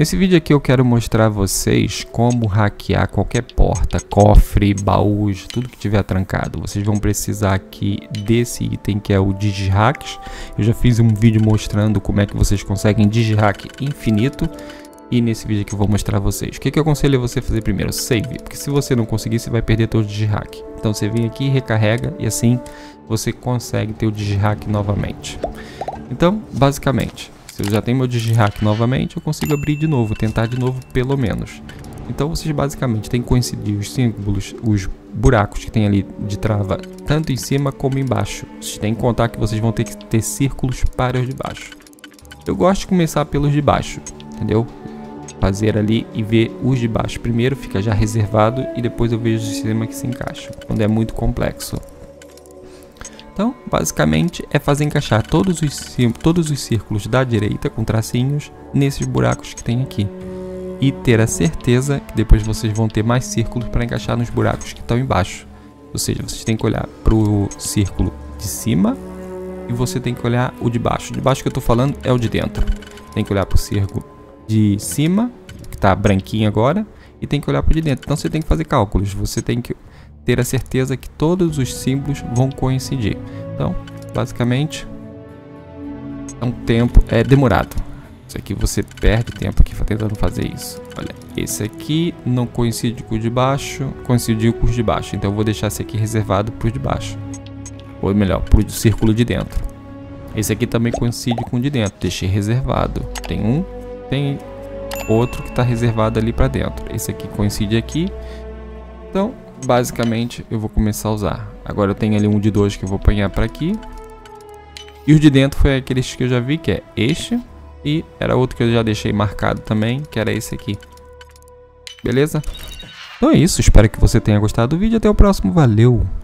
Nesse vídeo aqui eu quero mostrar a vocês como hackear qualquer porta, cofre, baús, tudo que tiver trancado. Vocês vão precisar aqui desse item que é o DigiHacks. Eu já fiz um vídeo mostrando como é que vocês conseguem DigiHack infinito. E nesse vídeo aqui eu vou mostrar a vocês. O que eu aconselho a você fazer primeiro? Save, porque se você não conseguir, você vai perder teu DigiHack. Então você vem aqui, recarrega e assim você consegue ter o DigiHack novamente. Então, basicamente, se eu já tenho meu DigiHack novamente, eu consigo abrir de novo, tentar de novo pelo menos. Então vocês basicamente têm que coincidir os símbolos, os buracos que tem ali de trava, tanto em cima como embaixo. Vocês têm que contar que vocês vão ter que ter círculos para os de baixo. Eu gosto de começar pelos de baixo, entendeu? Fazer ali e ver os de baixo primeiro, fica já reservado, e depois eu vejo o sistema que se encaixa, quando é muito complexo. Então, basicamente, é fazer encaixar todos os círculos da direita com tracinhos nesses buracos que tem aqui. E ter a certeza que depois vocês vão ter mais círculos para encaixar nos buracos que estão embaixo. Ou seja, vocês têm que olhar para o círculo de cima e você tem que olhar o de baixo. O de baixo que eu estou falando é o de dentro. Tem que olhar para o círculo de cima, que está branquinho agora, e tem que olhar para o de dentro. Então você tem que fazer cálculos, você tem que ter a certeza que todos os símbolos vão coincidir. Então, basicamente, é demorado. Isso aqui você perde tempo aqui tentando fazer isso. Olha, esse aqui não coincide com o de baixo, coincidiu com os de baixo. Então eu vou deixar esse aqui reservado para o de baixo, ou melhor, para o círculo de dentro. Esse aqui também coincide com o de dentro, deixei reservado. Tem um, tem outro que está reservado ali para dentro. Esse aqui coincide aqui. Então, basicamente, eu vou começar a usar. Agora eu tenho ali um de dois que eu vou apanhar para aqui. E os de dentro foi aqueles que eu já vi, que é este. E era outro que eu já deixei marcado também, que era esse aqui. Beleza? Então é isso. Espero que você tenha gostado do vídeo. Até o próximo. Valeu!